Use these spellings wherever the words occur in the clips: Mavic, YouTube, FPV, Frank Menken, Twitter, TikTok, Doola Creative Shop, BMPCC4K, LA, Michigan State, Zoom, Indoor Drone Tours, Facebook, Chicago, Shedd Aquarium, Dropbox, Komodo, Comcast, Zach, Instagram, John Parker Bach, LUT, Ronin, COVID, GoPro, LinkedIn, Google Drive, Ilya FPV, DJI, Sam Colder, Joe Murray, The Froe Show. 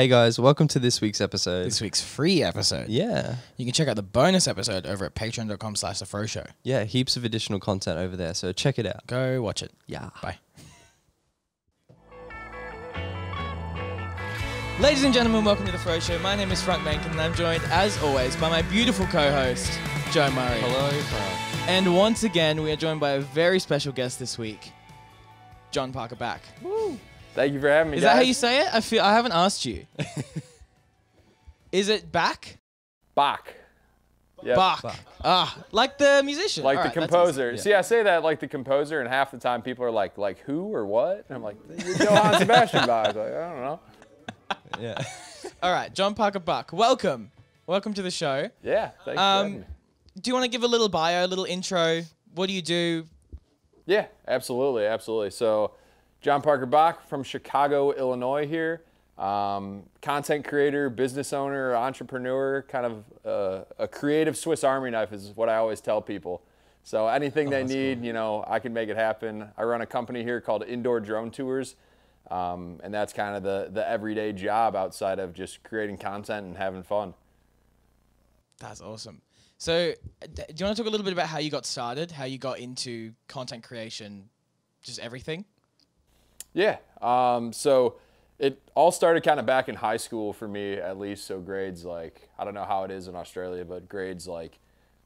Hey guys, welcome to this week's episode. This week's free episode. Yeah. You can check out the bonus episode over at patreon.com/thefroeshow. Yeah, heaps of additional content over there, so check it out. Go watch it. Yeah. Bye. Ladies and gentlemen, welcome to The Froe Show. My name is Frank Menken and I'm joined, as always, by my beautiful co-host, Joe Murray. Hello, Frank. And once again, we are joined by a very special guest this week, John Parker Bach. Woo. Thank you for having me, guys. Is that how you say it? I haven't asked you. Is it Bach? Bach. Yep. Bach. Ah, like the musician. Like the composer. See, I say that like the composer, and half the time people are like who or what? And I'm like, Johann Sebastian Bach. Like, I don't know. Yeah. All right, John Parker Bach, welcome. Welcome to the show. Yeah, thanks for having me. Do you want to give a little bio, a little intro? What do you do? Yeah, absolutely, absolutely. So, John Parker Bach from Chicago, Illinois here. Content creator, business owner, entrepreneur, kind of a creative Swiss Army knife is what I always tell people. So anything they need, cool. You know, I can make it happen. I run a company here called Indoor Drone Tours. And that's kind of the everyday job outside of just creating content and having fun. That's awesome. So do you want to talk a little bit about how you got started, how you got into content creation, just everything? Yeah. So it all started kind of back in high school for me, at least. So grades like, I don't know how it is in Australia, but grades like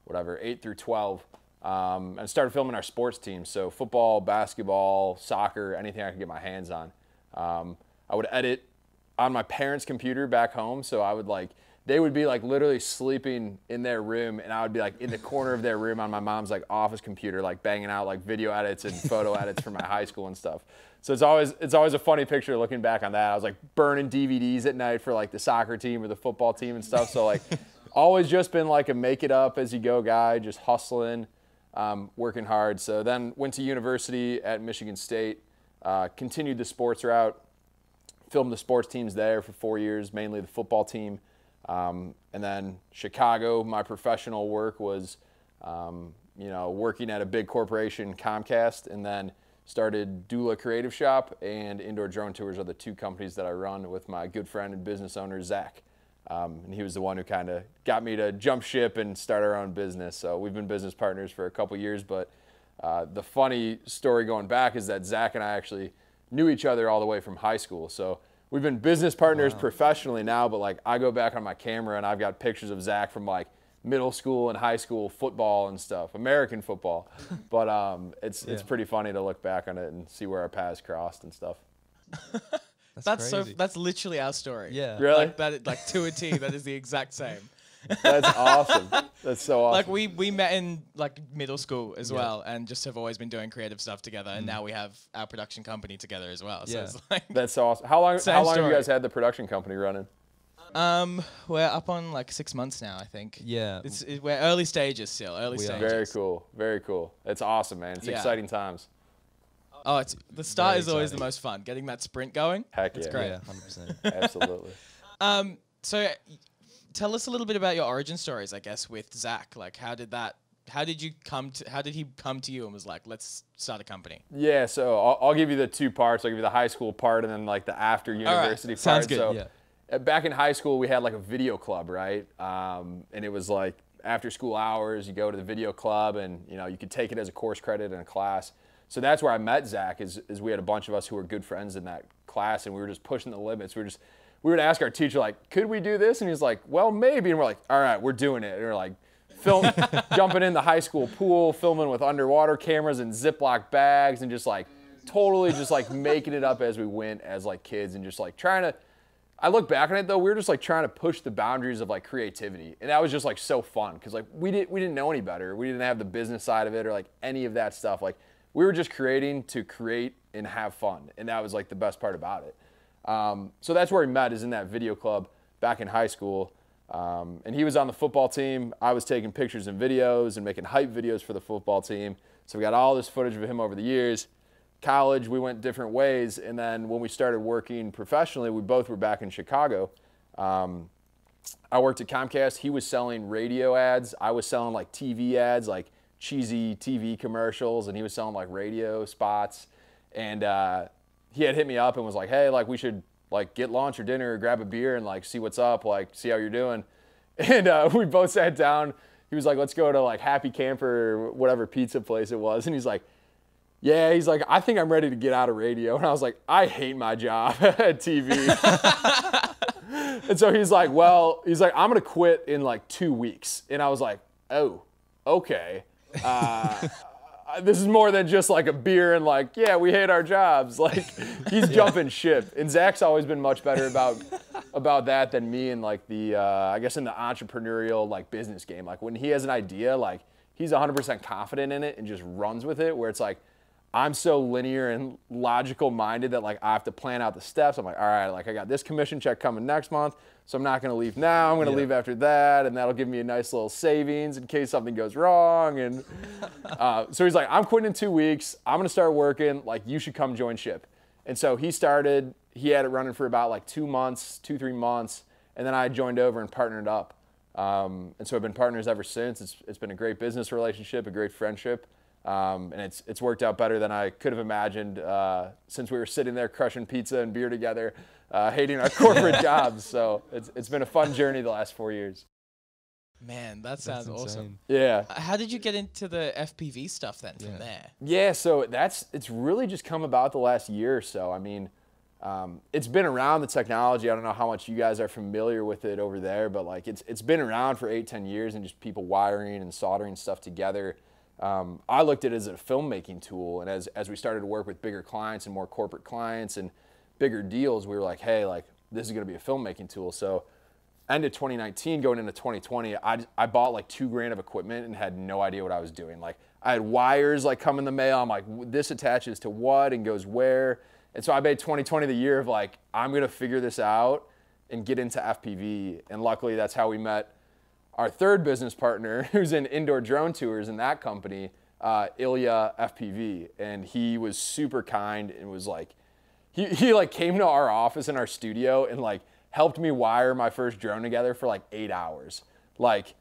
whatever, 8 through 12. And started filming our sports teams. So football, basketball, soccer, anything I could get my hands on. I would edit on my parents' computer back home. So I would they would be literally sleeping in their room and I would be in the corner of their room on my mom's office computer, banging out video edits and photo edits from my high school and stuff. So it's always a funny picture looking back on that. I was burning DVDs at night for the soccer team or the football team and stuff. So always just been a make it up as you go guy, just hustling, working hard. So then went to university at Michigan State, continued the sports route, filmed the sports teams there for 4 years, mainly the football team. And then Chicago, my professional work was, you know, working at a big corporation, Comcast, and then started Doola Creative Shop and Indoor Drone Tours are the two companies that I run with my good friend and business owner, Zach. And he was the one who kind of got me to jump ship and start our own business. So we've been business partners for a couple years, but the funny story going back is that Zach and I actually knew each other all the way from high school. So we've been business partners wow. professionally now, but I go back on my camera and I've got pictures of Zach from middle school and high school football and stuff, American football. But it's pretty funny to look back on it and see where our paths crossed and stuff. That's so that's literally our story. Yeah, really. Like to a T, that is the exact same. That's awesome. That's so awesome. We met in middle school as yeah. well, and just have always been doing creative stuff together. And now we have our production company together as well. So yeah, it's that's awesome. How long have you guys had the production company running? We're up on 6 months now, I think. Yeah, we're early stages still. Early stages. Very cool. Very cool. It's awesome, man. It's yeah. exciting times. Oh, the start is always the most fun. Getting that sprint going. Heck yeah. It's great. Yeah, 100%. Absolutely. So tell us a little bit about your origin stories, I guess, with Zach. How did he come to you and was like, let's start a company? Yeah, so I'll give you the two parts. I'll give you the high school part and then the after university part. Sounds good. So yeah. Back in high school, we had a video club, right? And it was after school hours, you go to the video club and you could take it as a course credit in a class. So that's where I met Zach is we had a bunch of us who were good friends in that class and we were just pushing the limits. We would ask our teacher, could we do this? And he's like, well, maybe. And we're like, all right, we're doing it. And we're jumping in the high school pool, filming with underwater cameras and Ziploc bags and just totally just making it up as we went as kids and just trying to, I look back on it though, we were just trying to push the boundaries of creativity. And that was just so fun because we didn't know any better. We didn't have the business side of it or any of that stuff. We were just creating to create and have fun. And that was the best part about it. So that's where we met, is in that video club back in high school. And he was on the football team. I was taking pictures and videos and making hype videos for the football team. So we got all this footage of him over the years. College, we went different ways. And then when we started working professionally, we both were back in Chicago. I worked at Comcast. He was selling radio ads. I was selling TV ads, cheesy TV commercials. And he was selling radio spots. And, he had hit me up and was like, hey, we should like get lunch or dinner or grab a beer and like see what's up, like see how you're doing. And we both sat down. He was like, let's go to like Happy Camper or whatever pizza place it was. And he's like, yeah, he's like, I think I'm ready to get out of radio. And I was like, I hate my job at TV. And so he's like, well, he's like, I'm going to quit in like 2 weeks. And I was like, oh, okay. This is more than just like a beer and like, yeah, we hate our jobs. Like he's jumping ship. And Zach's always been much better about that than me. And like the, I guess in the entrepreneurial like business game, like when he has an idea, like he's 100% confident in it and just runs with it, where it's like, I'm so linear and logical minded that like I have to plan out the steps. I'm like, all right, like I got this commission check coming next month, so I'm not gonna leave now. I'm gonna leave after that, and that'll give me a nice little savings in case something goes wrong. And so he's like, I'm quitting in 2 weeks. I'm gonna start working. Like you should come join ship. And so he started. He had it running for about like 2 months, 2-3 months, and then I joined over and partnered up. And so I've been partners ever since. It's been a great business relationship, a great friendship. And it's worked out better than I could have imagined since we were sitting there crushing pizza and beer together, hating our corporate jobs. So it's been a fun journey the last 4 years. Man, that sounds awesome. Yeah. How did you get into the FPV stuff then from there? Yeah, so it's really just come about the last year or so. I mean, it's been around, the technology. I don't know how much you guys are familiar with it over there, but like it's been around for 8-10 years, and just people wiring and soldering stuff together. I looked at it as a filmmaking tool, and as we started to work with bigger clients and more corporate clients and bigger deals, we were like, hey, like this is going to be a filmmaking tool. So end of 2019 going into 2020, I bought like $2,000 of equipment and had no idea what I was doing. Like I had wires like come in the mail. I'm like, this attaches to what and goes where. And so I made 2020 the year of like, I'm going to figure this out and get into FPV. And luckily that's how we met our third business partner, who's in Indoor Drone Tours in that company, Ilya FPV. And he was super kind and was like, he like came to our office in our studio and like helped me wire my first drone together for like 8 hours. Like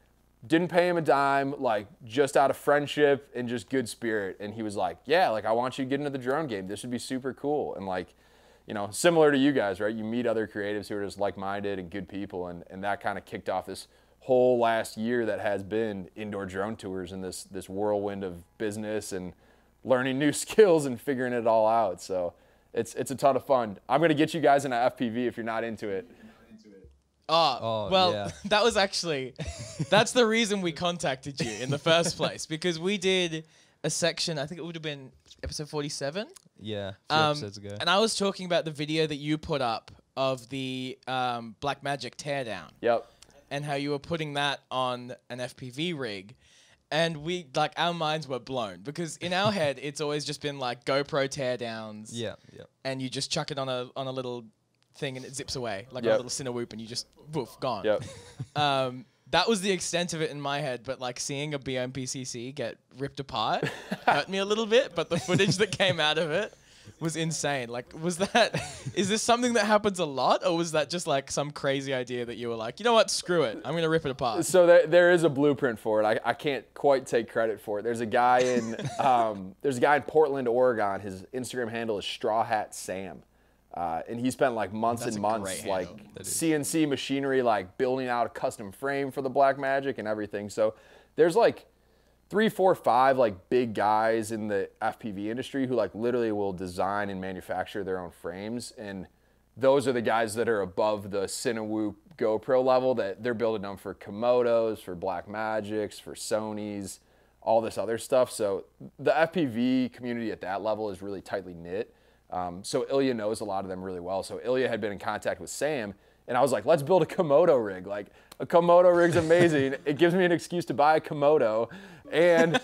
didn't pay him a dime, like just out of friendship and just good spirit. And he was like, yeah, like I want you to get into the drone game. This would be super cool. And like, you know, similar to you guys, right? You meet other creatives who are just like-minded and good people. And that kind of kicked off this whole last year that has been Indoor Drone Tours and this whirlwind of business and learning new skills and figuring it all out. So it's a ton of fun. I'm going to get you guys into FPV if you're not into it. Well, that was actually, that's the reason we contacted you in the first place, because we did a section, I think it would have been episode 47. Yeah, episodes ago. And I was talking about the video that you put up of the Black Magic teardown. Yep. And how you were putting that on an FPV rig, and we like our minds were blown, because in our head it's always just been like GoPro teardowns. Yeah, yeah. And you just chuck it on a little thing and it zips away like a little Cinewoop, and you just woof, gone. Yep. That was the extent of it in my head, but like seeing a BMPCC get ripped apart hurt me a little bit. But the footage that came out of it was insane. Like, was that, is this something that happens a lot, or was that just like some crazy idea that you were like, you know what, screw it, I'm gonna rip it apart? So there is a blueprint for it. I can't quite take credit for it. There's a guy in Portland, Oregon. His Instagram handle is Straw Hat Sam, and he spent like months and months like CNC machinery, like building out a custom frame for the Black Magic and everything. So there's like 3, 4, 5 like big guys in the FPV industry who like literally will design and manufacture their own frames, and those are the guys that are above the Cinewoop GoPro level. That they're building them for Komodos, for Black Magics, for Sonys, all this other stuff. So the FPV community at that level is really tightly knit. So Ilya knows a lot of them really well. So Ilya had been in contact with Sam, and I was like, let's build a Komodo rig. Like, a Komodo rig's amazing. It gives me an excuse to buy a Komodo, and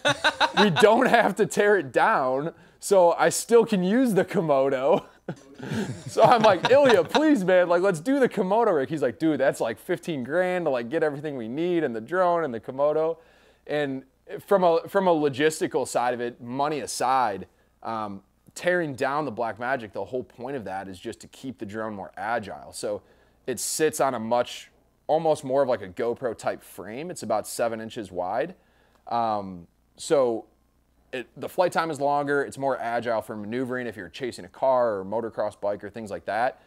we don't have to tear it down, so I still can use the Komodo. So I'm like, Ilya, please, man, like, let's do the Komodo rig. He's like, dude, that's like $15,000 to like get everything we need, and the drone and the Komodo. And from a logistical side of it, money aside, tearing down the Black Magic, the whole point of that is just to keep the drone more agile. So it sits on a much, almost more of like a GoPro type frame. It's about 7 inches wide. So the flight time is longer. It's more agile for maneuvering if you're chasing a car or a motocross bike or things like that.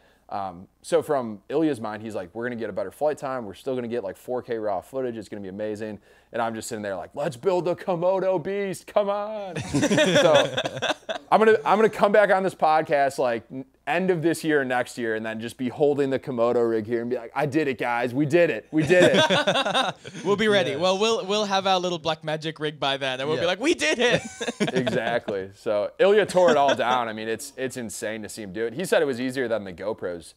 So from Ilya's mind, he's like, we're going to get a better flight time. We're still going to get like 4K raw footage. It's going to be amazing. And I'm just sitting there like, let's build the Komodo beast. Come on. So I'm going to come back on this podcast like end of this year and next year and then just be holding the Komodo rig here and be like, I did it, guys. We did it. We did it. We'll be ready. Yes. Well, we'll have our little Black Magic rig by then and we'll be like, we did it. Exactly. So Ilya tore it all down. I mean, it's insane to see him do it. He said it was easier than the GoPros,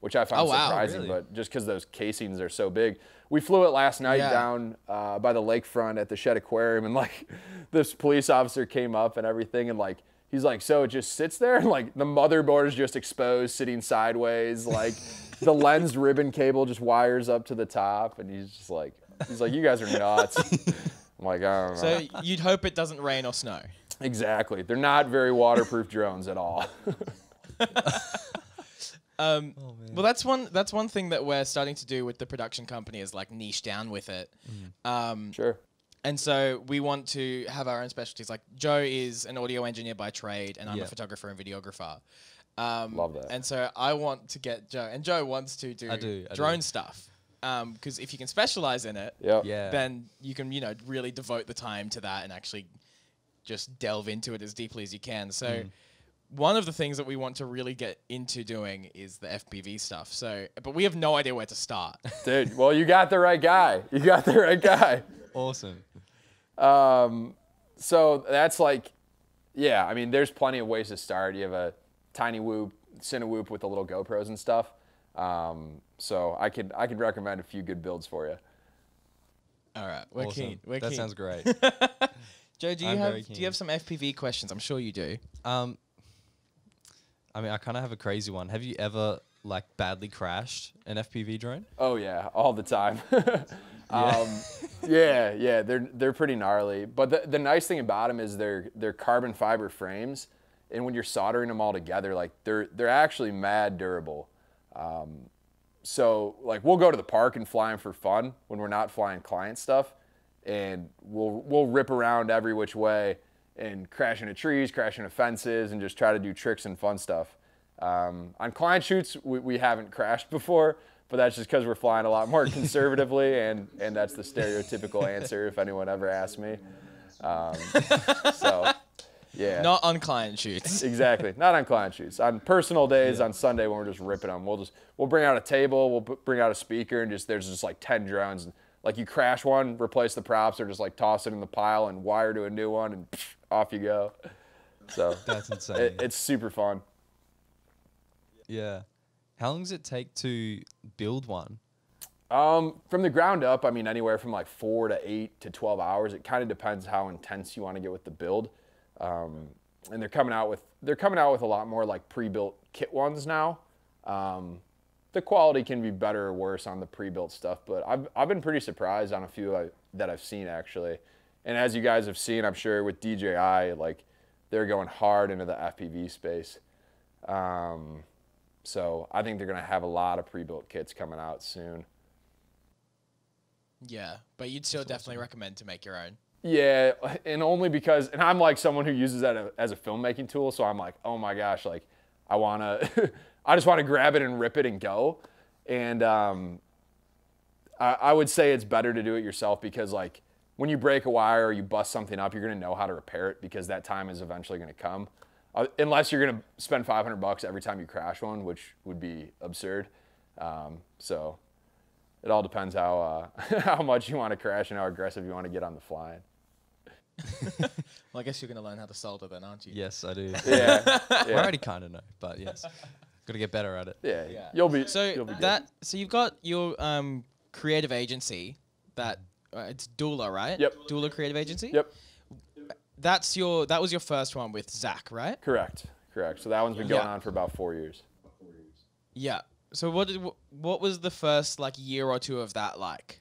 which I found surprising, really? But just because those casings are so big. We flew it last night down by the lakefront at the Shedd Aquarium, and like this police officer came up and everything, and like he's like, so it just sits there, and like the motherboard is just exposed, sitting sideways, like the lens ribbon cable just wires up to the top, and he's just like, you guys are nuts. I'm like, I don't know. So you'd hope it doesn't rain or snow. Exactly. They're not very waterproof drones at all. Well, that's one thing that we're starting to do with the production company is like niche down with it. Mm. Sure. And so we want to have our own specialties. Like Joe is an audio engineer by trade and I'm a photographer and videographer. Love that. And so I want to get Joe, and Joe wants to do drone stuff. Because if you can specialize in it, then you can, you know, really devote the time to that and actually just delve into it as deeply as you can. So one of the things that we want to really get into doing is the FPV stuff. So, but we have no idea where to start. Dude, well, you got the right guy. You got the right guy. Awesome. So that's like, yeah, I mean, there's plenty of ways to start. You have a tiny Whoop, Cinewoop with the little GoPros and stuff. So I could recommend a few good builds for you. All right, we're keen. We're keen. That sounds great. Joe, do you have some FPV questions? I'm sure you do. I mean, I kind of have a crazy one. Have you ever like badly crashed an FPV drone? Oh yeah, all the time. Yeah. They're pretty gnarly. But the nice thing about them is they're carbon fiber frames, and when you're soldering them all together, like they're actually mad durable. So like we'll go to the park and fly them for fun when we're not flying client stuff, and we'll rip around every which way and crash into trees, crash into fences, and just try to do tricks and fun stuff. On client shoots, we haven't crashed before, but that's just because we're flying a lot more conservatively, and that's the stereotypical answer if anyone ever asked me. So, yeah. Not on client shoots. Exactly, not on client shoots. On personal days, on Sunday when we're just ripping them, we'll bring out a table, we'll bring out a speaker, and there's just like 10 drones. Like you crash one, replace the props, or just like toss it in the pile and wire to a new one, and psh, off you go. So that's insane. It's super fun. Yeah. How long does it take to build one? From the ground up, I mean, anywhere from like 4 to 8 to 12 hours. It kind of depends how intense you want to get with the build. And they're coming out with a lot more like pre-built kit ones now. The quality can be better or worse on the pre-built stuff, but I've been pretty surprised on a few that I've seen actually. And as you guys have seen, I'm sure with DJI, like they're going hard into the FPV space. So I think they're gonna have a lot of pre-built kits coming out soon. Yeah, but you'd still definitely recommend to make your own. Yeah, and only because, and I'm like someone who uses that as a filmmaking tool, so I'm like, oh my gosh, like I wanna, I just want to grab it and rip it and go. And I would say it's better to do it yourself because like when you break a wire or you bust something up, you're going to know how to repair it because that time is eventually going to come. Unless you're going to spend $500 every time you crash one, which would be absurd. So it all depends how, how much you want to crash and how aggressive you want to get on the flying. Well, I guess you're going to learn how to solder then, aren't you? Yes, I do. Yeah. I already kind of know, but yes. Gotta get better at it. Yeah, yeah. So you've got your creative agency that it's Doola, right? Yep. Doola Creative Agency. Yep. That was your first one with Zach, right? Correct. So that one's been going on for about 4 years. Yeah. So what was the first like year or two of that like?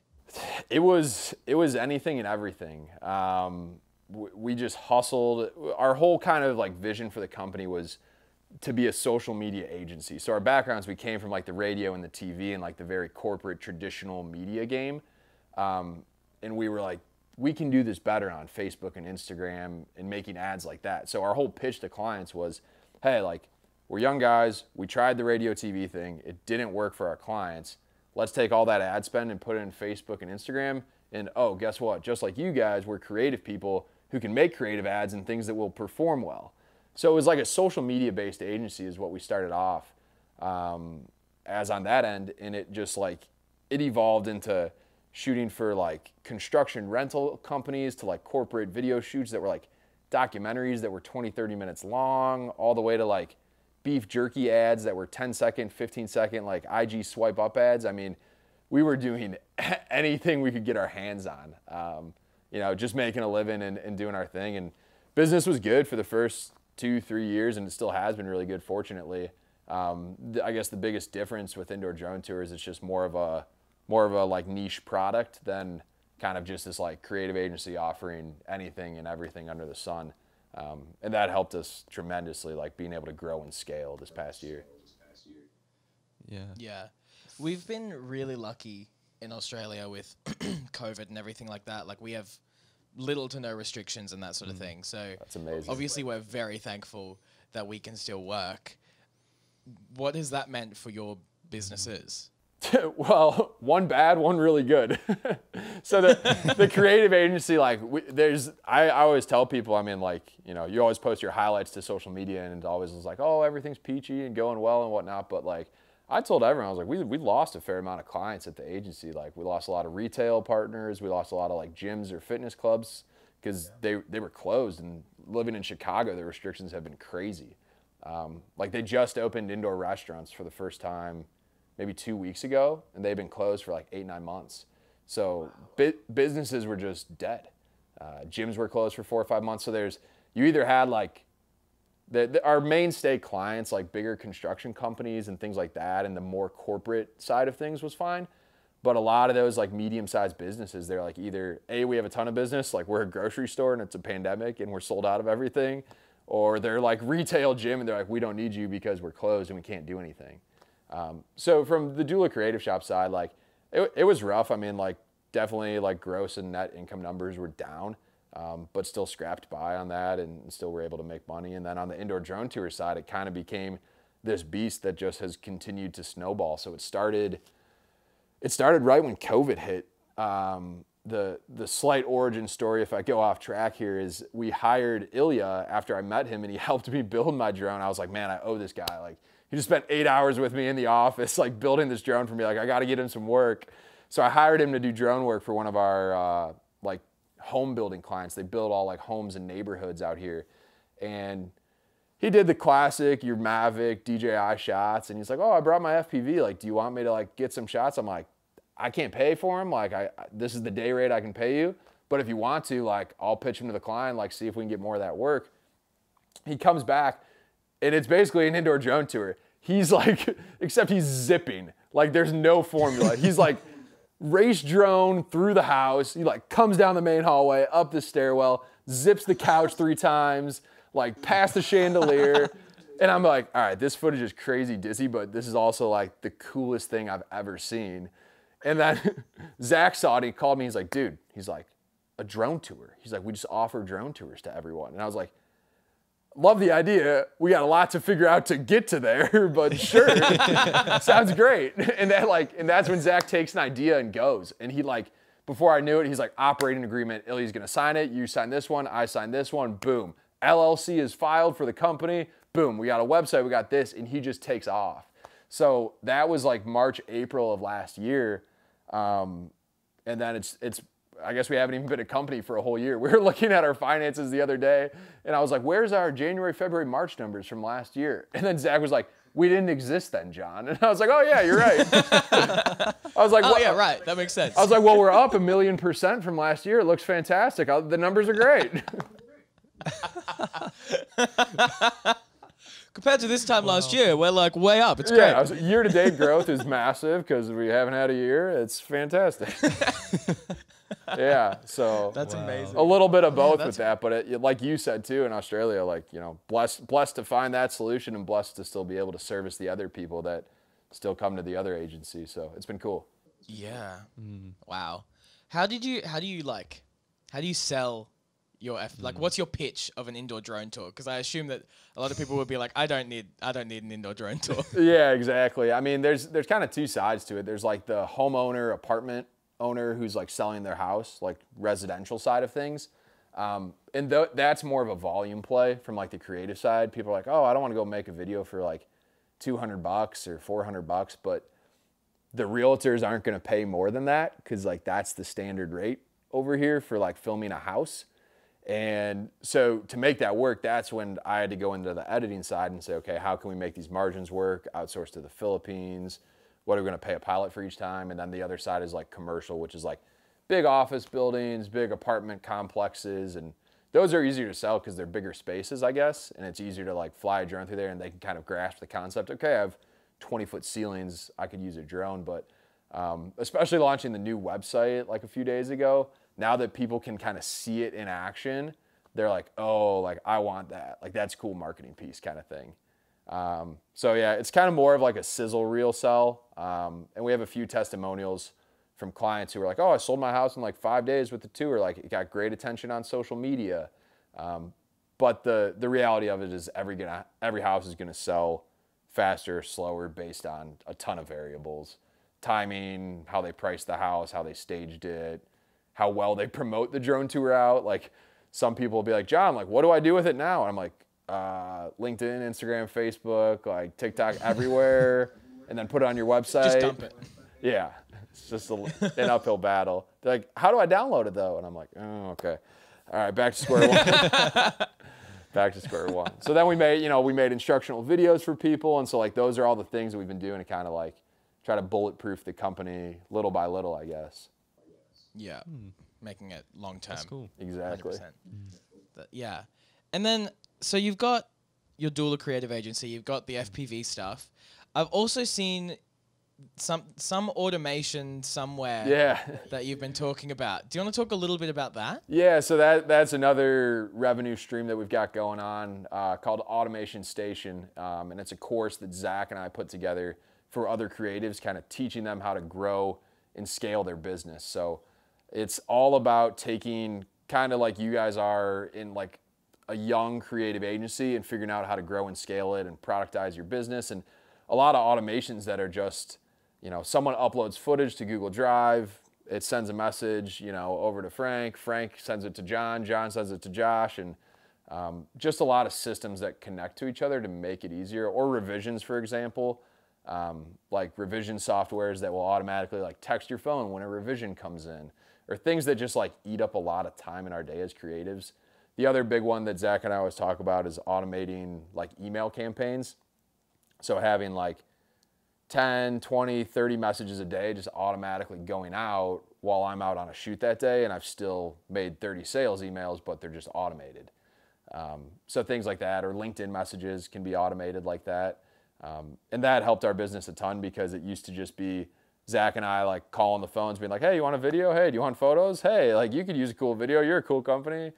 It was anything and everything. We just hustled. Our whole kind of like vision for the company was to be a social media agency. So our backgrounds, we came from like the radio and the TV and like the very corporate traditional media game. And we were like, we can do this better on Facebook and Instagram and making ads like that. So our whole pitch to clients was, hey, like We're young guys, we tried the radio TV thing, it didn't work for our clients. Let's take all that ad spend and put it in Facebook and Instagram, and oh, guess what? Just like you guys, we're creative people who can make creative ads and things that will perform well. So it was like a social media-based agency is what we started off as on that end, and it just like, it evolved into shooting for like construction rental companies to like corporate video shoots that were like documentaries that were 20, 30 minutes long, all the way to like beef jerky ads that were 10 second, 15 second, like IG swipe up ads. I mean, we were doing anything we could get our hands on, you know, just making a living and doing our thing. And business was good for the first 2-3 years, and it still has been really good, fortunately. I guess the biggest difference with Indoor Drone Tours is it's just more of a like niche product than kind of just this like creative agency offering anything and everything under the sun. And that helped us tremendously, like being able to grow and scale this past year. Yeah. Yeah. We've been really lucky in Australia with COVID and everything like that. Like we have little to no restrictions and that sort of thing. So that's amazing. Obviously we're very thankful that we can still work. What has that meant for your businesses? Well, one bad, one really good. So the creative agency, like I always tell people, I mean, like, you know, you always post your highlights to social media and it always is like, oh, everything's peachy and going well and whatnot. But like I told everyone, I was like, we lost a fair amount of clients at the agency. Like we lost a lot of retail partners. We lost a lot of like gyms or fitness clubs because they were closed, and living in Chicago, the restrictions have been crazy. Like they just opened indoor restaurants for the first time maybe 2 weeks ago, and they've been closed for like 8-9 months. So businesses were just dead. Gyms were closed for 4 or 5 months. So you either had like our mainstay clients, like bigger construction companies and things like that, and the more corporate side of things was fine. But a lot of those like medium-sized businesses, they're like either A, we have a ton of business, like we're a grocery store and it's a pandemic and we're sold out of everything, or they're like retail gym and they're like, we don't need you because we're closed and we can't do anything. So from the Doola Creative Shop side, like it was rough. I mean, like definitely like gross and net income numbers were down, but still scrapped by on that and still were able to make money. And then on the Indoor Drone Tour side, it kind of became this beast that just has continued to snowball. So it started right when COVID hit. The slight origin story, if I go off track here, is we hired Ilya after I met him and he helped me build my drone. I was like, man, I owe this guy. Like he just spent 8 hours with me in the office, like building this drone for me. Like I got to get him some work. So I hired him to do drone work for one of our like home building clients. They build all like homes and neighborhoods out here. And he did the classic, your Mavic, DJI shots. And he's like, oh, I brought my FPV. Like, do you want me to like get some shots? I'm like, I can't pay for him. Like this is the day rate I can pay you. But if you want to, like, I'll pitch him to the client, like see if we can get more of that work. He comes back and it's basically an Indoor Drone Tour. He's like, except he's zipping. Like there's no formula. He's like race drone through the house. He like comes down the main hallway, up the stairwell, zips the couch 3 times, like past the chandelier. And I'm like, all right, this footage is crazy dizzy, but this is also like the coolest thing I've ever seen. And then Zach saw it, he called me, he's like, dude, he's like, a drone tour. He's like, we just offer drone tours to everyone. And I was like, love the idea. We got a lot to figure out to get to there, but sure, sounds great. And that and that's when Zach takes an idea and goes. And he like, before I knew it, he's like, operating agreement, Ilya's gonna sign it, you sign this one, I sign this one, boom. LLC is filed for the company, boom, we got a website, we got this, and he just takes off. So that was like March, April of last year. And then it's, I guess we haven't even been a company for a whole year. We were looking at our finances the other day and I was like, where's our January, February, March numbers from last year? And then Zach was like, we didn't exist then, John. And I was like, oh yeah, you're right. I was like, well, oh yeah, right. That makes sense. I was like, well, we're up 1,000,000% from last year. It looks fantastic. The numbers are great. Compared to this time last year, we're like way up. It's great. I was, year-to-date growth is massive because we haven't had a year. It's fantastic. Yeah, so that's amazing. A little bit of both with that, but like you said too, in Australia, like, you know, blessed to find that solution and blessed to still be able to service the other people that still come to the other agency. So it's been cool. Yeah. Wow. How do you sell your like what's your pitch of an indoor drone tour? Because I assume that a lot of people would be like, I don't need an indoor drone tour. Yeah, exactly. I mean, there's kind of two sides to it. There's like the homeowner, apartment owner who's like selling their house, like residential side of things. And that's more of a volume play from like the creative side. People are like, oh, I don't want to go make a video for like $200 or $400, but the realtors aren't going to pay more than that because like that's the standard rate over here for like filming a house. And so to make that work, that's when I had to go into the editing side and say, okay, how can we make these margins work? Outsource to the Philippines. What are we going to pay a pilot for each time? And then the other side is like commercial, which is like big office buildings, big apartment complexes. And those are easier to sell because they're bigger spaces, I guess. And it's easier to like fly a drone through there and they can kind of grasp the concept. Okay, I have 20-foot ceilings. I could use a drone, but especially launching the new website like a few days ago, now that people can kind of see it in action, they're like, oh, like I want that. Like that's cool marketing piece kind of thing. So yeah, it's kind of more of like a sizzle reel sell. And we have a few testimonials from clients who are like, oh, I sold my house in like 5 days with the tour. Like it got great attention on social media. But the reality of it is every house is going to sell faster, slower based on a ton of variables, timing, how they priced the house, how they staged it, how well they promote the drone tour out. Like some people will be like, John, like, what do I do with it now? And I'm like, LinkedIn, Instagram, Facebook, like TikTok, everywhere. And then put it on your website. Just dump it. Yeah. It's just an uphill battle. They're like, how do I download it though? And I'm like, oh, okay. All right. Back to square one. Back to square one. So then we made, you know, we made instructional videos for people. And so like, those are all the things that we've been doing to kind of like try to bulletproof the company little by little, I guess. Yeah, making it long-term. That's cool. Exactly. Yeah. And then, so you've got your Doola Creative Agency, you've got the FPV stuff. I've also seen some automation somewhere that you've been talking about. Do you want to talk a little bit about that? Yeah, so that's another revenue stream that we've got going on called Automation Station. And it's a course that Zach and I put together for other creatives, kind of teaching them how to grow and scale their business. So it's all about taking kind of like you guys are in like a young creative agency and figuring out how to grow and scale it and productize your business. And a lot of automations that are just, you know, someone uploads footage to Google Drive, it sends a message, you know, over to Frank, Frank sends it to John, John sends it to Josh, and just a lot of systems that connect to each other to make it easier. Or revisions, for example, like revision softwares that will automatically like text your phone when a revision comes in, or things that just like eat up a lot of time in our day as creatives. The other big one that Zach and I always talk about is automating like email campaigns. So having like 10, 20, 30 messages a day just automatically going out while I'm out on a shoot that day, and I've still made 30 sales emails, but they're just automated. So things like that, or LinkedIn messages can be automated like that. And that helped our business a ton because it used to just be Zach and I like calling the phones being like, hey, you want a video? Hey, do you want photos? Hey, like you could use a cool video. You're a cool company.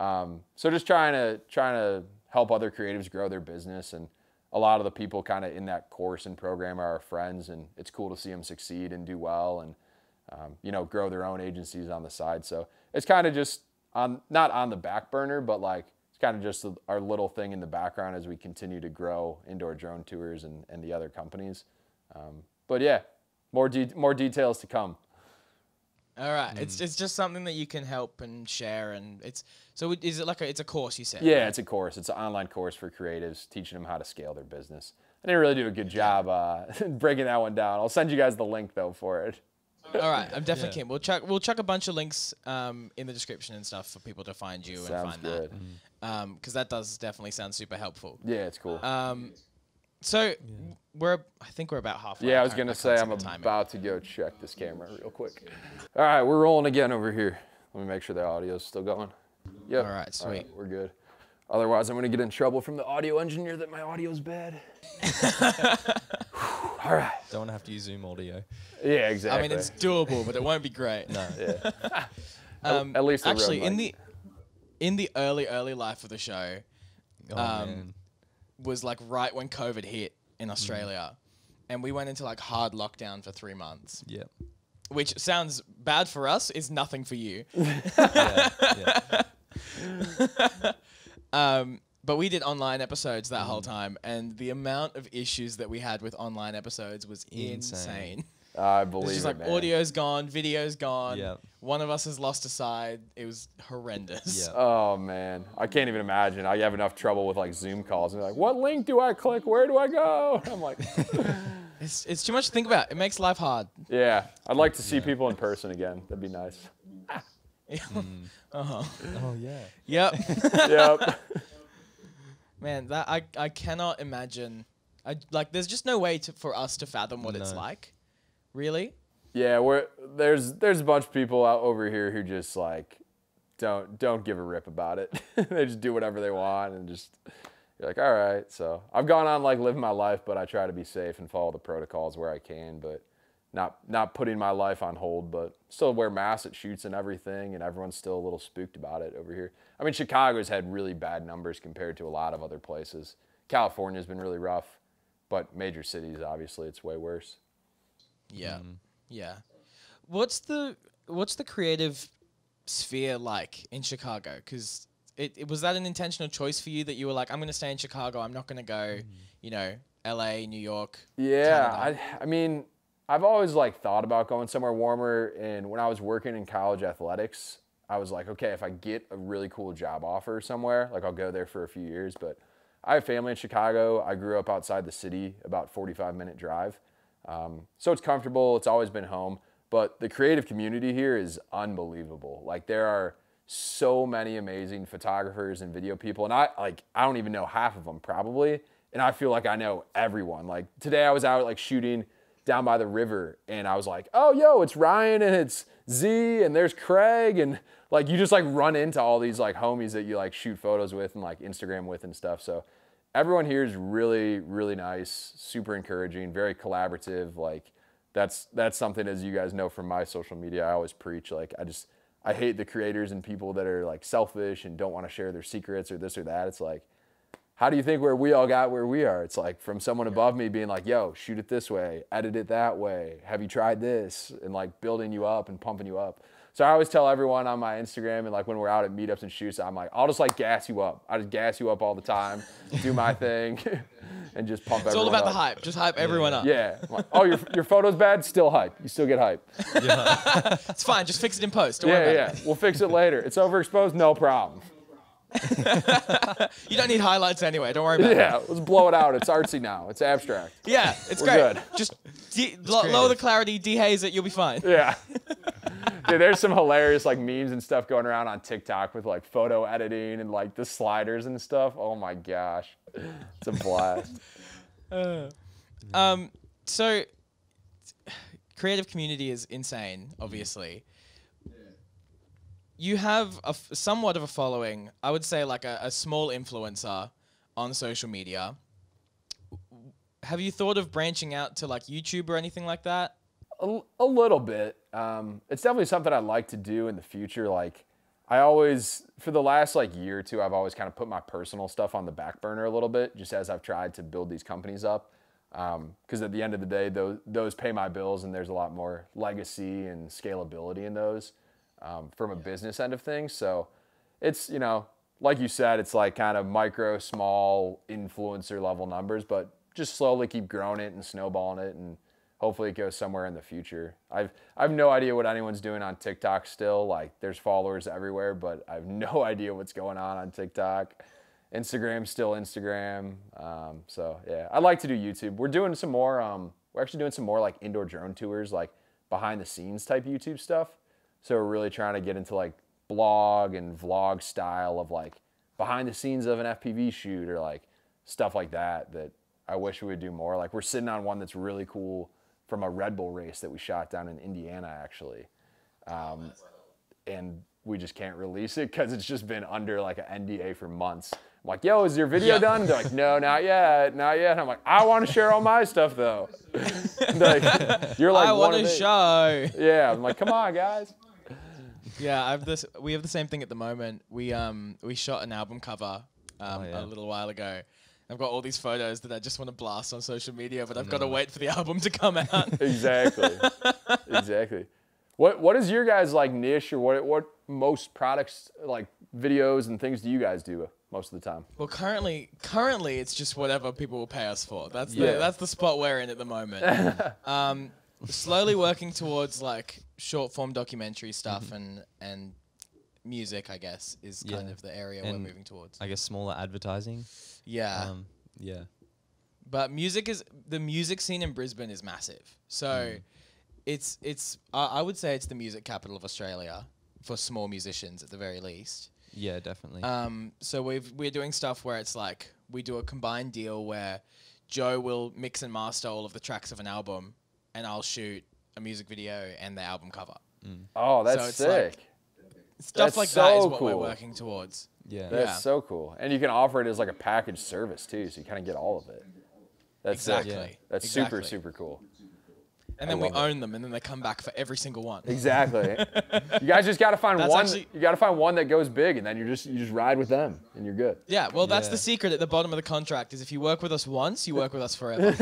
So just trying to help other creatives grow their business. And a lot of the people kind of in that course and program are our friends, and it's cool to see them succeed and do well and, you know, grow their own agencies on the side. So it's kind of just not on the back burner, but like it's kind of just our little thing in the background as we continue to grow Indoor Drone Tours and the other companies. But yeah. More details to come. All right, it's just something that you can help and share, and it's so. Is it like it's a course you said? Yeah, right? It's a course. It's an online course for creatives, teaching them how to scale their business. I didn't really do a good job breaking that one down. I'll send you guys the link though for it. All right, I'm definitely keen. We'll chuck a bunch of links in the description and stuff for people to find you and find good. That. Because that does definitely sound super helpful. Yeah, it's cool. So I think we're about halfway. Yeah, I was going to say I'm about to go check this camera real quick. All right, we're rolling again over here. Let me make sure the audio's still going. Yep. All right, sweet. All right, we're good. Otherwise, I'm going to get in trouble from the audio engineer that my audio's bad. All right. Don't want to have to use Zoom audio. Yeah, exactly. I mean, it's doable, but it won't be great. No. Yeah. At least the actually, road, like. in the early life of the show, oh, man. Was like right when COVID hit in Australia, and we went into like hard lockdown for 3 months. Yeah, which sounds bad for us, is nothing for you. Yeah, yeah. But we did online episodes that whole time, and the amount of issues that we had with online episodes was insane. I believe it. It's just like, man, audio's gone, video's gone. Yep. One of us has lost a side. It was horrendous. Yep. Oh, man. I can't even imagine. I have enough trouble with like Zoom calls. And like, what link do I click? Where do I go? I'm like... it's too much to think about. It makes life hard. Yeah. I'd like to see people in person again. That'd be nice. Oh, yeah. Yep. Man, that I cannot imagine. Like, there's just no way for us to fathom what it's like. Really? Yeah, there's a bunch of people out over here who just like don't give a rip about it. They just do whatever they want and just you're like, all right. So I've gone on like living my life, but I try to be safe and follow the protocols where I can, but not putting my life on hold, but still wear masks at shoots and everything, and everyone's still a little spooked about it over here. I mean, Chicago's had really bad numbers compared to a lot of other places. California's been really rough, but major cities, obviously, it's way worse. Yeah, yeah. What's the creative sphere like in Chicago? Because it was that an intentional choice for you that you were like, I'm going to stay in Chicago. I'm not going to go, you know, L.A., New York. Yeah, I mean, I've always like thought about going somewhere warmer. And when I was working in college athletics, I was like, okay, if I get a really cool job offer somewhere, like I'll go there for a few years. But I have family in Chicago. I grew up outside the city, about 45-minute drive. So it's comfortable. It's always been home, but the creative community here is unbelievable. Like, there are so many amazing photographers and video people. And I don't even know half of them probably. And I feel like I know everyone. Like, today I was out like shooting down by the river, and I was like, oh, yo, it's Ryan and it's Z and there's Craig. And like, you just like run into all these like homies that you like shoot photos with and like Instagram with and stuff. So everyone here is really, really nice, super encouraging, very collaborative. Like, that's something, as you guys know from my social media, I always preach. Like, I hate the creators and people that are like selfish and don't want to share their secrets or this or that. It's like, how do you think where we all got where we are? It's like from someone above me being like, yo, shoot it this way, edit it that way. Have you tried this? And like building you up and pumping you up. So I always tell everyone on my Instagram, and like when we're out at meetups and shoots, I'm like, I'll just like gas you up. I just gas you up all the time, do my thing, and just pump everyone up. It's all about the hype. Just hype everyone up. Yeah. Like, oh, your photo's bad? Still hype. You still get hype. Yeah. It's fine. Just fix it in post. Don't worry about it. We'll fix it later. It's overexposed? No problem. You don't need highlights anyway. Don't worry about it. Yeah, let's blow it out. It's artsy now. It's abstract. Yeah, it's great. Good. Just lower the clarity, dehaze it. You'll be fine. Yeah. Dude, there's some hilarious like memes and stuff going around on TikTok with like photo editing and like the sliders and stuff. Oh my gosh, it's a blast. So creative community is insane, obviously. You have somewhat of a following, I would say like a small influencer on social media. Have you thought of branching out to like YouTube or anything like that? A little bit. It's definitely something I'd like to do in the future. Like, I always, for the last like year or two, I've always kind of put my personal stuff on the back burner a little bit, just as I've tried to build these companies up. Because at the end of the day, those pay my bills, and there's a lot more legacy and scalability in those from a business end of things. So it's, you know, like you said, it's like kind of micro, small influencer level numbers, but just slowly keep growing it and snowballing it, and hopefully it goes somewhere in the future. I've no idea what anyone's doing on TikTok still. Like, there's followers everywhere, but I have no idea what's going on TikTok. Instagram's still Instagram. So yeah, I'd like to do YouTube. We're doing some more, we're actually doing some more like indoor drone tours, like behind the scenes type YouTube stuff. So we're really trying to get into like blog and vlog style of like behind the scenes of an FPV shoot or like stuff like that, that I wish we would do more. Like, we're sitting on one that's really cool from a Red Bull race that we shot down in Indiana, actually. And we just can't release it because it's just been under like an NDA for months. I'm like, yo, is your video done? And they're like, no, not yet, not yet. And I'm like, I want to share all my stuff though. Like, you're like, I want to show. Yeah, I'm like, come on, guys. Yeah, we have the same thing at the moment. We shot an album cover a little while ago. I've got all these photos that I just want to blast on social media, but I've got to wait for the album to come out. Exactly, exactly. What is your guys' like niche, or what most products like videos and things do you guys do most of the time? Well, currently it's just whatever people will pay us for. That's the that's the spot we're in at the moment. Slowly working towards like short form documentary stuff and music, I guess, is kind of the area and we're moving towards. I guess smaller advertising. Yeah. Yeah. But music is the music scene in Brisbane is massive. So I would say it's the music capital of Australia for small musicians at the very least. Yeah, definitely. So we're doing stuff where it's like we do a combined deal where Joe will mix and master all of the tracks of an album and I'll shoot a music video and the album cover. Oh, that's sick. Like, stuff like that is what we're working towards. Yeah. That's so cool. And you can offer it as like a package service too, so you kind of get all of it. That's exactly. Yeah. That's exactly. super cool. And then we own them and then they come back for every single one. Exactly. You guys just got to find one that goes big and then you just ride with them and you're good. Yeah, well that's the secret at the bottom of the contract is if you work with us once, you work with us forever.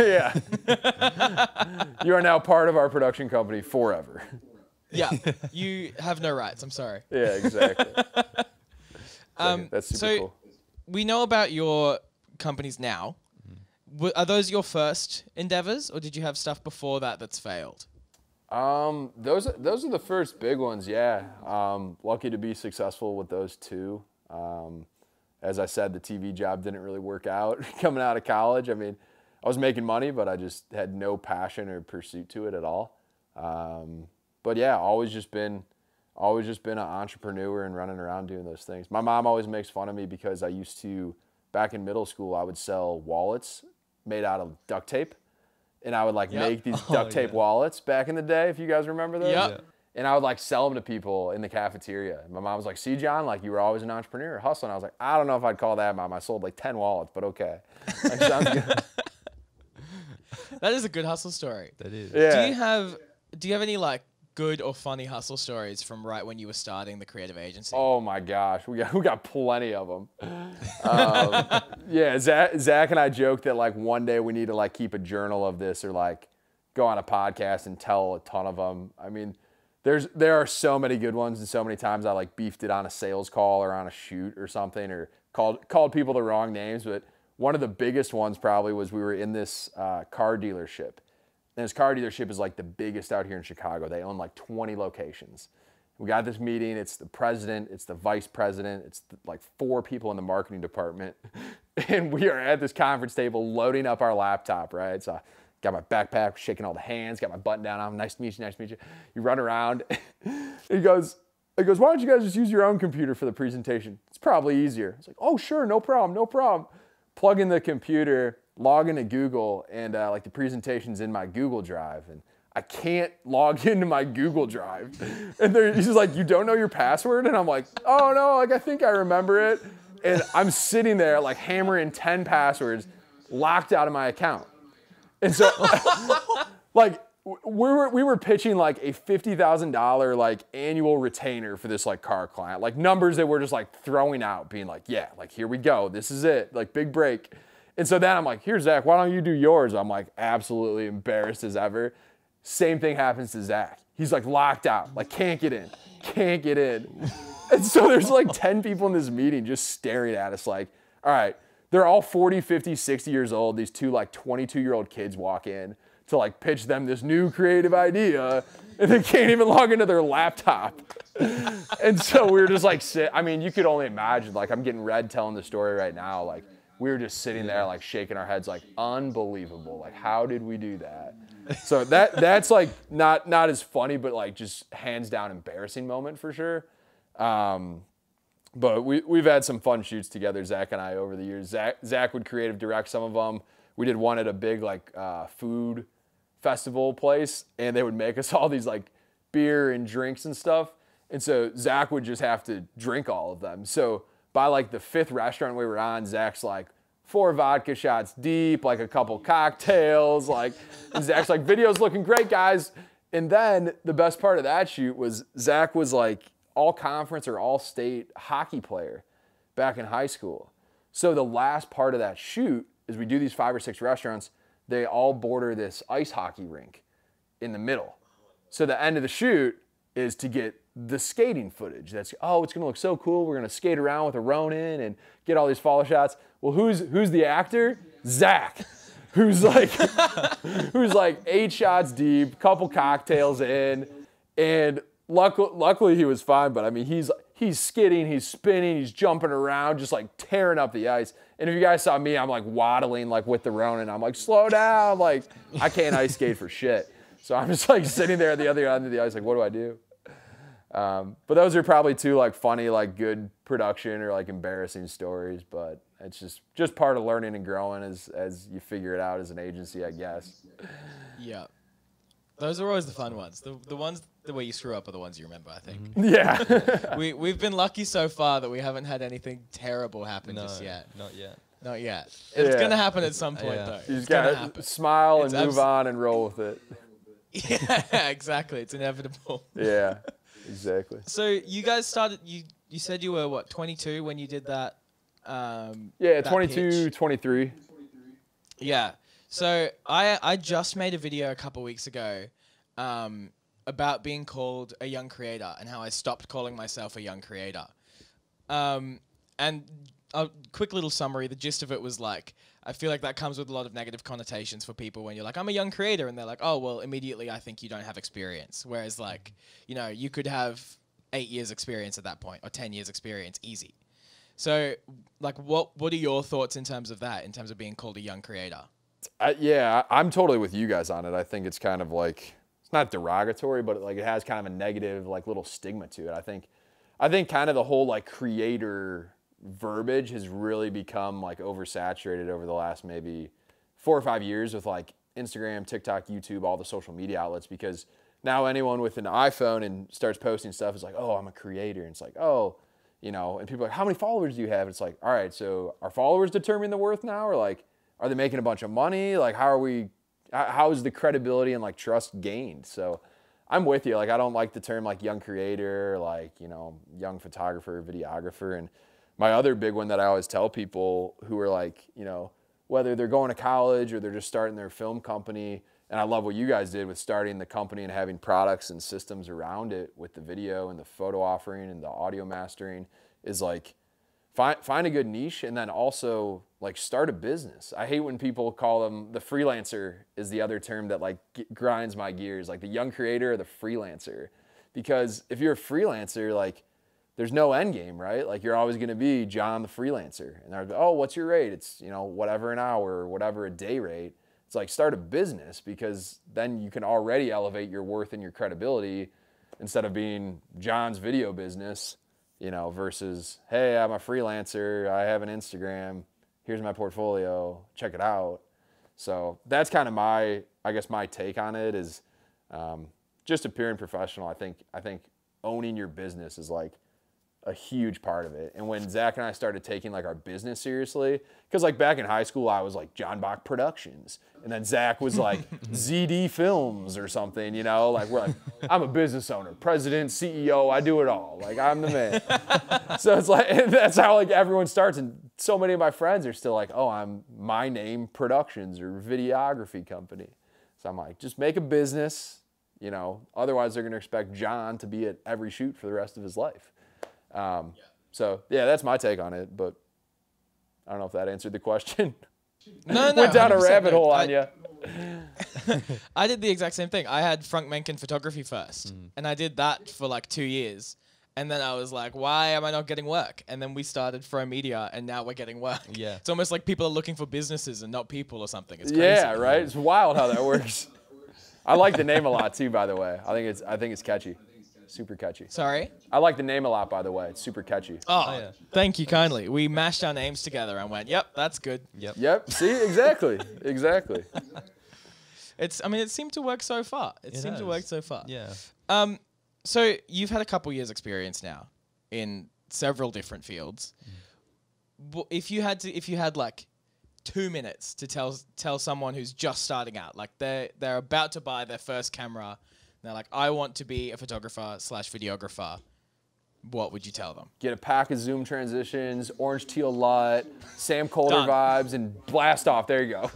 You are now part of our production company forever. Yeah, you have no rights. I'm sorry. Yeah, exactly. That's super cool. We know about your companies now. Are those your first endeavors, or did you have stuff before that that's failed? Those are the first big ones. Yeah, lucky to be successful with those two. As I said, the TV job didn't really work out coming out of college. I mean, I was making money, but I just had no passion or pursuit to it at all. But yeah, always just been an entrepreneur and running around doing those things. My mom always makes fun of me because I used to, back in middle school, I would sell wallets made out of duct tape. And I would like make these duct tape wallets back in the day, if you guys remember those. Yep. And I would like sell them to people in the cafeteria. And my mom was like, see, John, like you were always an entrepreneur, hustling. I was like, I don't know if I'd call that, mom. I sold like 10 wallets, but okay. Like, sounds good. That is a good hustle story. That is. Yeah. Do you have any like good or funny hustle stories from right when you were starting the creative agency? Oh my gosh, we got plenty of them. Yeah, Zach and I joked that like one day we need to like keep a journal of this or like go on a podcast and tell a ton of them. I mean, there are so many good ones and so many times I like beefed it on a sales call or on a shoot or something or called people the wrong names. But one of the biggest ones probably was we were in this car dealership. And this car dealership is like the biggest out here in Chicago. They own like 20 locations. We got this meeting. It's the president. It's the vice president. It's like 4 people in the marketing department. And we are at this conference table loading up our laptop, right? So I got my backpack, shaking all the hands, got my button down on. Nice to meet you, nice to meet you. You run around. He goes, why don't you guys just use your own computer for the presentation? It's probably easier. I was like, oh, sure, no problem, no problem. Plug in the computer, log into Google, and like the presentation's in my Google Drive, and I can't log into my Google Drive. And he's just like, you don't know your password? And I'm like, oh no, like I think I remember it. And I'm sitting there like hammering 10 passwords locked out of my account. And so like we were pitching like a $50,000 like annual retainer for this like car client, like numbers that we're just like throwing out being like, yeah, like here we go, this is it, like big break. And so then I'm like, here, Zach, why don't you do yours? I'm like, absolutely embarrassed as ever. Same thing happens to Zach. He's like locked out, like can't get in. And so there's like 10 people in this meeting just staring at us like, all right, they're all 40, 50, 60 years old. These two like 22-year-old kids walk in to like pitch them this new creative idea and they can't even log into their laptop. And so we were just like, I mean, you could only imagine, like I'm getting red telling the story right now. Like, we were just sitting there like shaking our heads like unbelievable. Like how did we do that? So that's like not as funny, but like just hands down embarrassing moment for sure. But we've had some fun shoots together, Zach and I, over the years. Zach would creative direct some of them. We did one at a big like food festival place and they would make us all these like beer and drinks and stuff. And so Zach would just have to drink all of them. So by like the 5th restaurant we were on, Zach's like 4 vodka shots deep, like a couple cocktails, like, and Zach's like, video's looking great, guys. And then the best part of that shoot was Zach was like all conference or all state hockey player back in high school. So the last part of that shoot is we do these 5 or 6 restaurants, they all border this ice hockey rink in the middle. So the end of the shoot, is to get the skating footage. That's, oh, it's gonna look so cool. We're gonna skate around with a Ronin and get all these follow shots. Well, who's the actor? Zach, who's like, who's like 8 shots deep, couple cocktails in, and luckily he was fine. But I mean, he's skidding, he's spinning, he's jumping around, just like tearing up the ice. And if you guys saw me, I'm like waddling like with the Ronin. I'm like, slow down, like I can't ice skate for shit. So I'm just like sitting there at the other end of the ice, like, what do I do? But those are probably 2 like funny, like good production or like embarrassing stories, but it's just part of learning and growing as you figure it out as an agency, I guess. Yeah. Those are always the fun ones. The ones the way you screw up are the ones you remember, I think. Mm-hmm. Yeah. Yeah. We've been lucky so far that we haven't had anything terrible happen just yet. Not yet. Not yet. It's going to happen at some point though. You just got to smile and move on and roll with it. Yeah, exactly. It's inevitable. Yeah. Exactly. So you guys started, you said you were what, 22 when you did that? Yeah, that 22, pitch. 23. Yeah. So I just made a video a couple weeks ago about being called a young creator and how I stopped calling myself a young creator. And a quick little summary, the gist of it was like, I feel like that comes with a lot of negative connotations for people when you're like, I'm a young creator. And they're like, oh, well, immediately I think you don't have experience. Whereas like, you know, you could have 8 years experience at that point or 10 years experience, easy. So like, what are your thoughts in terms of that, in terms of being called a young creator? Yeah, I'm totally with you guys on it. I think it's kind of like, it's not derogatory, but like it has kind of a negative like little stigma to it. I think kind of the whole like creator verbiage has really become like oversaturated over the last maybe 4 or 5 years with like Instagram, TikTok, YouTube, all the social media outlets, because now anyone with an iPhone and starts posting stuff is like, oh, I'm a creator. And it's like, oh, you know, and people are like, how many followers do you have? And it's like, all right, so are followers determining the worth now? Or like, are they making a bunch of money? Like, how is the credibility and like trust gained? So I'm with you. Like, I don't like the term like young creator, like, you know, young photographer, videographer. And my other big one that I always tell people who are like, you know, whether they're going to college or they're just starting their film company, and I love what you guys did with starting the company and having products and systems around it with the video and the photo offering and the audio mastering, is like find a good niche and then also like start a business. I hate when people call them, the freelancer is the other term that like grinds my gears, like the young creator or the freelancer. Because if you're a freelancer, like, there's no end game, right? Like, you're always going to be John the freelancer. And they're like, oh, what's your rate? It's, you know, whatever an hour or whatever a day rate. It's like, start a business, because then you can already elevate your worth and your credibility instead of being John's video business, you know, versus, hey, I'm a freelancer. I have an Instagram. Here's my portfolio. Check it out. So that's kind of my, I guess my take on it is just appearing professional. I think owning your business is like a huge part of it. And when Zach and I started taking like our business seriously, because like back in high school, I was like John Bach Productions. And then Zach was like ZD Films or something, you know, like we're like, I'm a business owner, president, CEO, I do it all. Like, I'm the man. So it's like, and that's how like everyone starts. And so many of my friends are still like, oh, I'm My Name Productions or videography company. So I'm like, just make a business, you know, otherwise they're gonna expect John to be at every shoot for the rest of his life. So yeah, that's my take on it, but I don't know if that answered the question. No, no. Went down a rabbit hole on you. I did the exact same thing. I had Frank Menken photography first, and I did that for like 2 years. And then I was like, why am I not getting work? And then we started Froe Media, and now we're getting work. Yeah. It's almost like people are looking for businesses and not people or something. It's crazy. Yeah, right? It's wild how that works. I like the name a lot too, by the way. I think it's catchy. Super catchy. Sorry? I like the name a lot, by the way. It's super catchy. Oh, yeah. Thank you kindly. We mashed our names together and went, yep, that's good. Yep. Yep. See? Exactly. Exactly. It's, I mean, it seemed to work so far. It seemed to work so far. Yeah. So you've had a couple years experience now in several different fields. If you had like 2 minutes to tell someone who's just starting out, like they're about to buy their first camera, they're like, I want to be a photographer/videographer. What would you tell them? Get a pack of Zoom transitions, orange teal LUT, Sam Colder vibes, and blast off. There you go.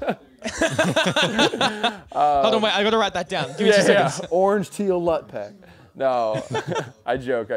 Hold on, wait, I got to write that down. Give me 2 seconds. Orange teal LUT pack. No, I joke.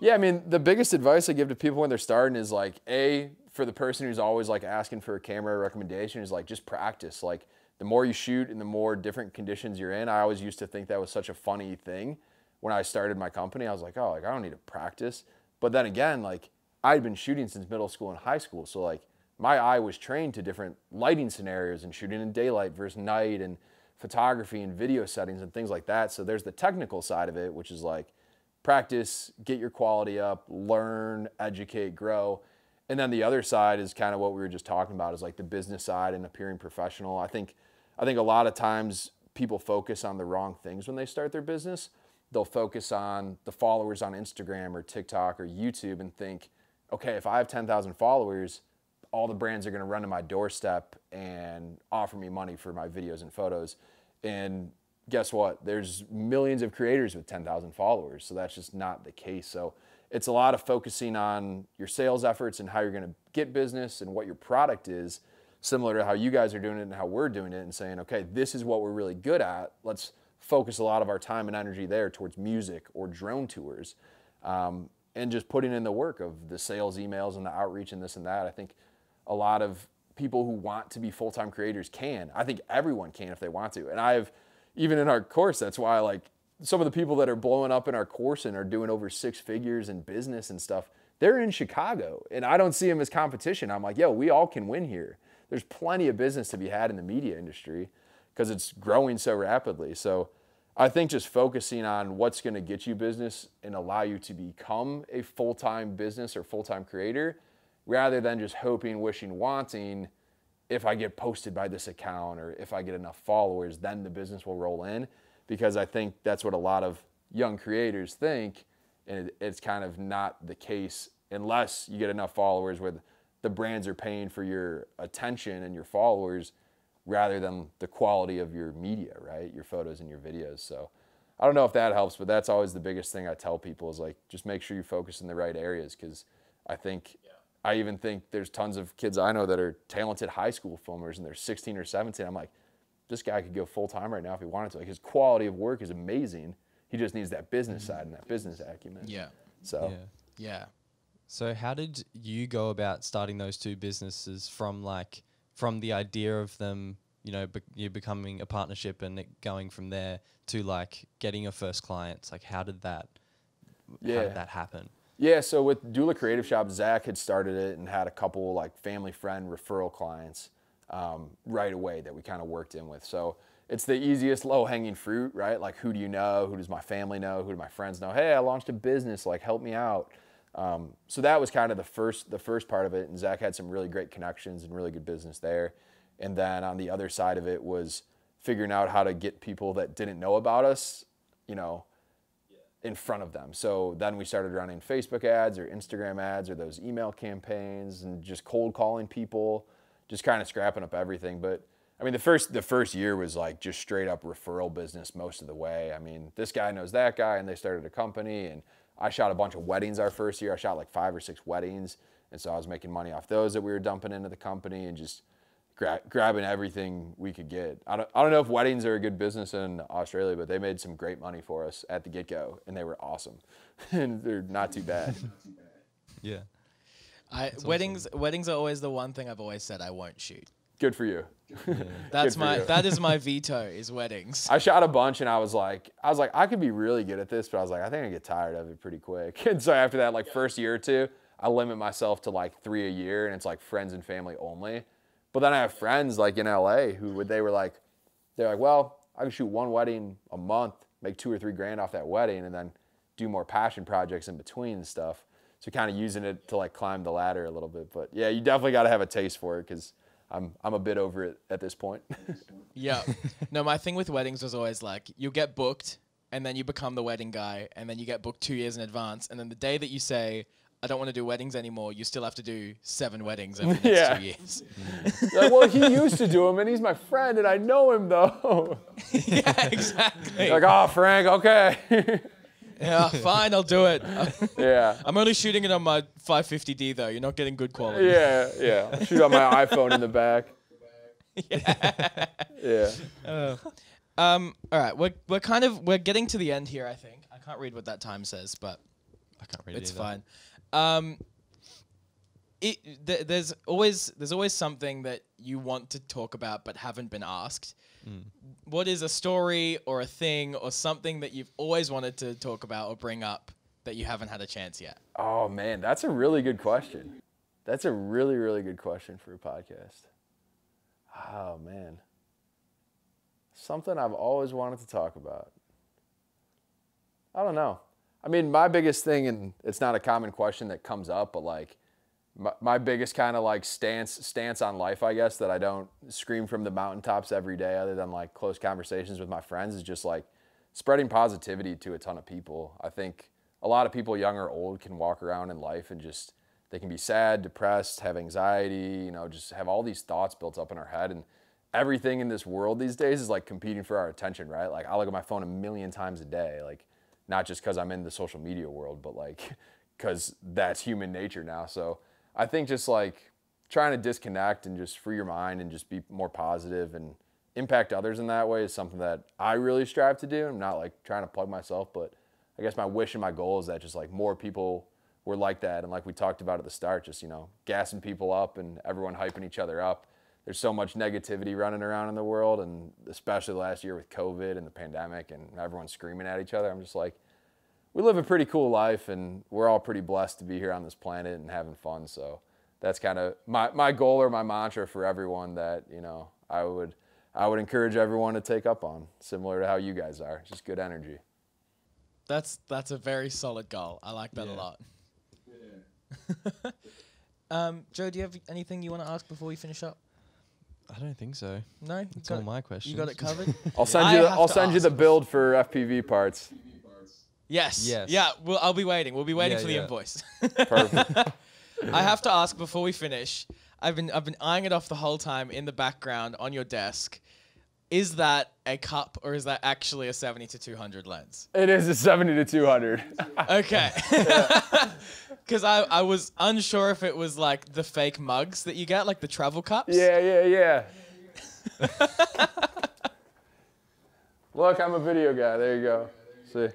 Yeah, I mean, the biggest advice I give to people when they're starting is like, A, for the person who's always like asking for a camera recommendation is like, just practice. Like the more you shoot and the more different conditions you're in. I always used to think that was such a funny thing. When I started my company, I was like, oh, like I don't need to practice. But then again, like I'd been shooting since middle school and high school. So like my eye was trained to different lighting scenarios and shooting in daylight versus night and photography and video settings and things like that. So there's the technical side of it, which is like practice, get your quality up, learn, educate, grow. And then the other side is kind of what we were just talking about, is like the business side and appearing professional. I think a lot of times people focus on the wrong things when they start their business. They'll focus on the followers on Instagram or TikTok or YouTube and think, okay, if I have 10,000 followers, all the brands are going to run to my doorstep and offer me money for my videos and photos. And guess what? There's millions of creators with 10,000 followers. So that's just not the case. So it's a lot of focusing on your sales efforts and how you're going to get business and what your product is, similar to how you guys are doing it and how we're doing it, and saying, okay, this is what we're really good at. Let's focus a lot of our time and energy there towards music or drone tours, and just putting in the work of the sales emails and the outreach and this and that. I think a lot of people who want to be full-time creators can. I think everyone can if they want to. And I've, even in our course, that's why like some of the people that are blowing up in our course and are doing over 6 figures in business and stuff, they're in Chicago, and I don't see them as competition. I'm like, yo, we all can win here. There's plenty of business to be had in the media industry because it's growing so rapidly. So I think just focusing on what's going to get you business and allow you to become a full-time business or full-time creator, rather than just hoping, wishing, wanting, if I get posted by this account or if I get enough followers, then the business will roll in. Because I think that's what a lot of young creators think, and it's kind of not the case unless you get enough followers where the brands are paying for your attention and your followers rather than the quality of your media, right? Your photos and your videos. So I don't know if that helps, but that's always the biggest thing I tell people is like, just make sure you focus in the right areas. Because I think, yeah. I even think there's tons of kids I know that are talented high school filmers and they're 16 or 17. I'm like, this guy could go full-time right now if he wanted to. Like, his quality of work is amazing. He just needs that business side and that business acumen. Yeah. So. Yeah. Yeah. So how did you go about starting those two businesses from the idea of them, you know, you becoming a partnership and it going from there to like getting your first clients? Like, how did that happen? Yeah. So with Doola Creative Shop, Zach had started it and had a couple like family friend referral clients right away that we kind of worked in with. So it's the easiest low hanging fruit, right? Like, who do you know? Who does my family know? Who do my friends know? Hey, I launched a business, like help me out. So that was kind of the first part of it. And Zach had some really great connections and really good business there. And then on the other side of it was figuring out how to get people that didn't know about us, you know, in front of them. So then we started running Facebook ads or Instagram ads or those email campaigns and just cold calling people. Just kind of scrapping up everything. But I mean, the first year was like just straight up referral business most of the way. I mean, this guy knows that guy and they started a company, and I shot a bunch of weddings our first year. I shot like 5 or 6 weddings. And so I was making money off those that we were dumping into the company and just grabbing everything we could get. I don't know if weddings are a good business in Australia, but they made some great money for us at the get-go, and they were awesome. And they're not too bad. Yeah. Weddings are always the one thing I've always said I won't shoot. Good for you. Yeah. That is my veto, is weddings. I shot a bunch and I was like, I could be really good at this, but I was like, I think I get tired of it pretty quick. And so after that, like first year or two, I limit myself to like 3 a year, and it's like friends and family only. But then I have friends like in LA who were like, well, I can shoot 1 wedding a month, make 2 or 3 grand off that wedding, and then do more passion projects in between and stuff. So kind of using it to like climb the ladder a little bit. But yeah, you definitely got to have a taste for it, because I'm a bit over it at this point. Yeah. No, my thing with weddings was always like, you get booked and then you become the wedding guy, and then you get booked 2 years in advance, and then the day that you say, I don't want to do weddings anymore, you still have to do 7 weddings over the next 2 years. Like, well, he used to do them, and he's my friend, and I know him though. Yeah, exactly. Like, oh, Frank, okay. Yeah, fine, I'll do it. Yeah. I'm only shooting it on my 550D though. You're not getting good quality. Yeah, yeah. I'll shoot on my iPhone in the back. Yeah. Yeah. All right, we're getting to the end here, I think. I can't read what that time says, but I can't read it. It's fine. There's always something that you want to talk about but haven't been asked. Mm. What is a story or a thing or something that you've always wanted to talk about or bring up that you haven't had a chance yet? Oh man, that's a really good question. That's a really, really good question for a podcast. Oh man. Something I've always wanted to talk about. I don't know. I mean, my biggest thing, and it's not a common question that comes up, but like my biggest kind of like stance on life, I guess, that I don't scream from the mountaintops every day other than like close conversations with my friends is just like spreading positivity to a ton of people. I think a lot of people, young or old, can walk around in life and just, they can be sad, depressed, have anxiety, you know, just have all these thoughts built up in our head. And everything in this world these days is like competing for our attention, right? Like I look at my phone a million times a day, like not just because I'm in the social media world, but like because that's human nature now. So I think just like trying to disconnect and just free your mind and just be more positive and impact others in that way is something that I really strive to do. I'm not like trying to plug myself, but I guess my wish and my goal is that just like more people were like that. And like we talked about at the start, just, you know, gassing people up and everyone hyping each other up. There's so much negativity running around in the world, and especially last year with COVID and the pandemic and everyone screaming at each other. I'm just like, we live a pretty cool life and we're all pretty blessed to be here on this planet and having fun. So that's kind of my goal or my mantra for everyone that, you know, I would encourage everyone to take up on, similar to how you guys are. Just good energy. That's a very solid goal. I like that a lot. Yeah. Joe, do you have anything you want to ask before we finish up? I don't think so. No, it's all my questions. You got it covered. I'll send you the build for FPV parts. Yes. Yes. Yeah. I'll be waiting. We'll be waiting for the invoice. Perfect. I have to ask before we finish. I've been eyeing it off the whole time in the background on your desk. Is that a cup or is that actually a 70-200 lens? It is a 70-200. Okay. Because I was unsure if it was like the fake mugs that you get, like the travel cups. Yeah. Look, I'm a video guy. There you go. See,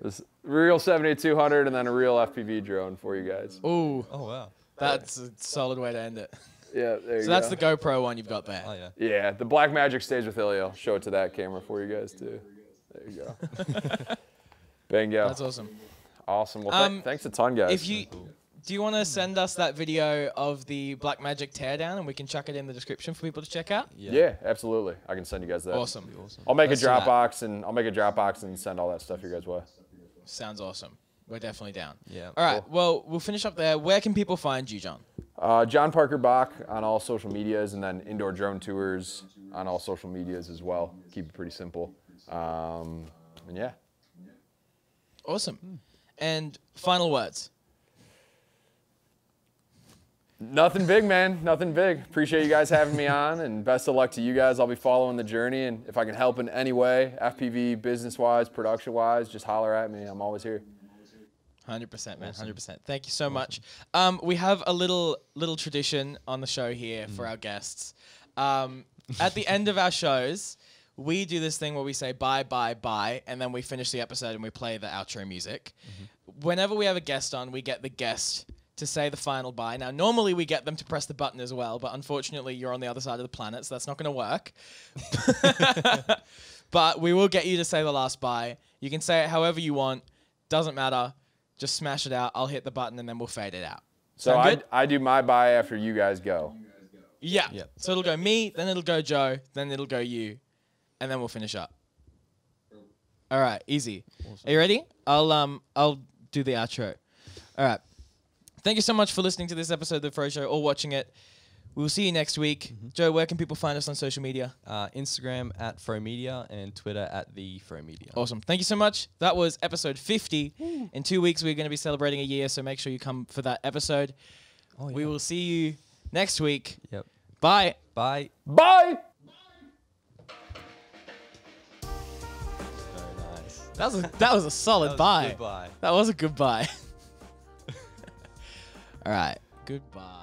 this real 70-200 and then a real FPV drone for you guys. Ooh. Oh, wow. That's a solid way to end it. Yeah, there you go. So that's the GoPro one you've got there. Oh, yeah. Yeah, the Black Magic stays with Ilya. I'll show it to that camera for you guys, too. There you go. Bingo. That's awesome. Awesome. Well, thanks a ton, guys. Do you want to send us that video of the Black Magic teardown and we can chuck it in the description for people to check out? Yeah, absolutely. I can send you guys that. Awesome. I'll make a Dropbox and send all that stuff your guys' way. Sounds awesome. We're definitely down. Yeah. All right. Cool. Well, we'll finish up there. Where can people find you, John? John Parker Bach on all social medias, and then Indoor Drone Tours on all social medias as well. Keep it pretty simple. And yeah. Awesome. And final words. Nothing big, man. Nothing big. Appreciate you guys having me on, and best of luck to you guys. I'll be following the journey, and if I can help in any way, FPV, business-wise, production-wise, just holler at me. I'm always here. 100%, man. 100%. Thank you so much. We have a little tradition on the show here for our guests. At the end of our shows, we do this thing where we say bye, bye, bye, and then we finish the episode and we play the outro music. Whenever we have a guest on, we get the guest to say the final bye. Now, normally we get them to press the button as well, but unfortunately you're on the other side of the planet, so that's not going to work. But we will get you to say the last bye. You can say it however you want. Doesn't matter. Just smash it out. I'll hit the button and then we'll fade it out. So I do my bye after you guys go. Yeah. Yep. So it'll go me, then it'll go Joe, then it'll go you, and then we'll finish up. All right, easy. Awesome. Are you ready? I'll do the outro. All right. Thank you so much for listening to this episode of The Froe Show or watching it. We'll see you next week. Joe, where can people find us on social media? Instagram @FroeMedia and Twitter @TheFroeMedia. Awesome. Thank you so much. That was episode 50. Woo. In 2 weeks, we're going to be celebrating a year, so make sure you come for that episode. Oh, yeah. We will see you next week. Yep. Bye. Bye. Bye. Bye. Very nice. That was a solid bye. That was a goodbye. All right. Goodbye.